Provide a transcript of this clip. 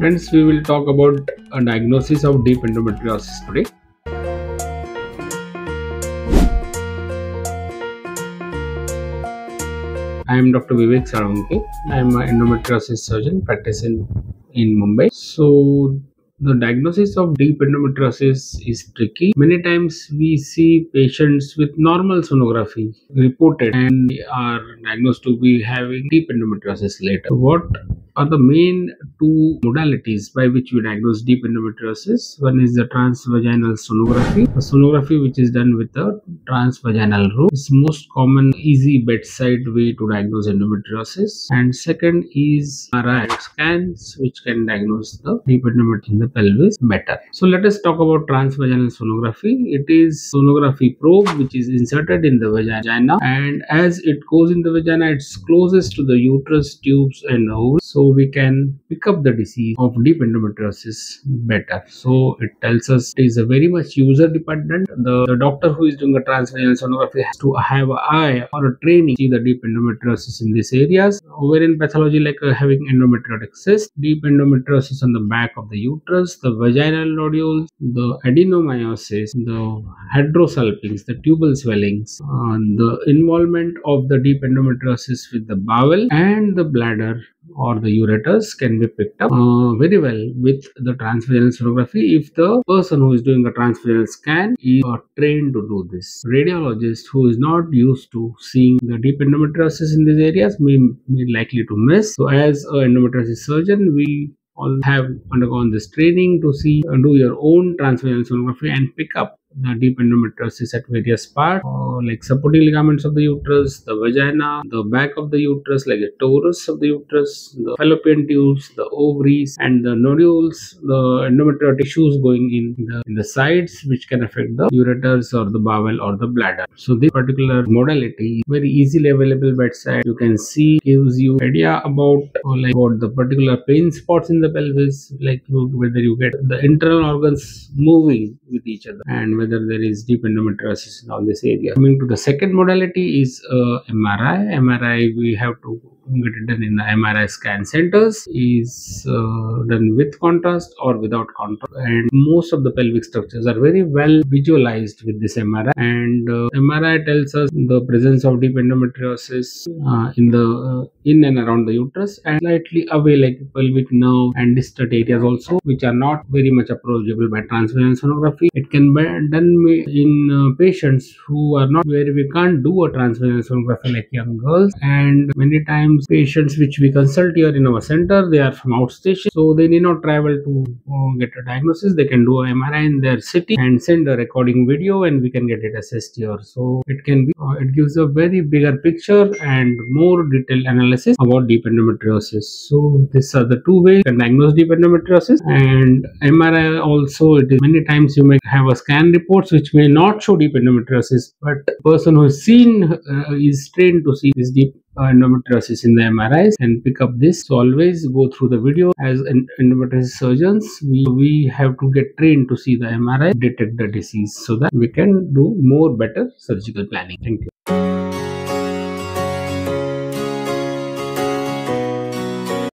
Friends, we will talk about a diagnosis of deep endometriosis today. I am Dr. Vivek Salunke. I am an endometriosis surgeon practicing in Mumbai. So, the diagnosis of deep endometriosis is tricky. Many times we see patients with normal sonography reported and they are diagnosed to be having deep endometriosis later. So what are the main two modalities by which we diagnose deep endometriosis? One is the transvaginal sonography, a sonography which is done with a transvaginal route. It's most common, easy bedside way to diagnose endometriosis. And second is MRI scans, which can diagnose the deep endometriosis in the pelvis better. So let us talk about transvaginal sonography. It is sonography probe which is inserted in the vagina, and as it goes in the vagina, it's closest to the uterus, tubes and holes. So we can pick up the disease of deep endometriosis better. So it tells us it is a very much user dependent. The doctor who is doing a transvaginal sonography has to have an eye or a training to see the deep endometriosis in these areas. Ovarian pathology like having endometriotic cyst, deep endometriosis on the back of the uterus, the vaginal nodules, the adenomyosis, the hydrosalpinx, the tubal swellings, the involvement of the deep endometriosis with the bowel and the bladder or the ureters can be picked up very well with the transvaginal sonography if the person who is doing a transvaginal scan is trained to do this. Radiologist who is not used to seeing the deep endometriosis in these areas may be likely to miss. So as an endometriosis surgeon, we all have undergone this training to see and do your own transvaginal sonography and pick up the deep endometriosis at various parts like supporting ligaments of the uterus, the vagina, the back of the uterus like the torus of the uterus, the fallopian tubes, the ovaries and the nodules, the endometrial tissues going in the sides which can affect the ureters or the bowel or the bladder. So this particular modality is very easily available bedside. You can see, gives you idea about about the particular pain spots in the pelvis, like whether you get the internal organs moving with each other and whether there is deep endometriosis in all this area. Coming to the second modality is MRI. MRI we have to get it done in the MRI scan centers, is done with contrast or without contrast, and most of the pelvic structures are very well visualized with this MRI, and MRI tells us the presence of deep endometriosis in and around the uterus and slightly away like pelvic nerve and distant areas also, which are not very much approachable by transvaginal sonography. It can be done in patients who are not where we can't do a transvaginal sonography like young girls, and many times patients which we consult here in our center, they are from outstation, so they need not travel to get a diagnosis. They can do an MRI in their city and send a recording video and we can get it assessed here. So it can be, it gives a very bigger picture and more detailed analysis about deep endometriosis. So these are the two ways you can diagnose deep endometriosis, and MRI also. It is many times you may have a scan reports which may not show deep endometriosis, but the person who is seen is trained to see this deep endometriosis in the MRIs and pick up this. So always go through the video. As endometriosis surgeons, we have to get trained to see the MRI, detect the disease so that we can do more better surgical planning. Thank you.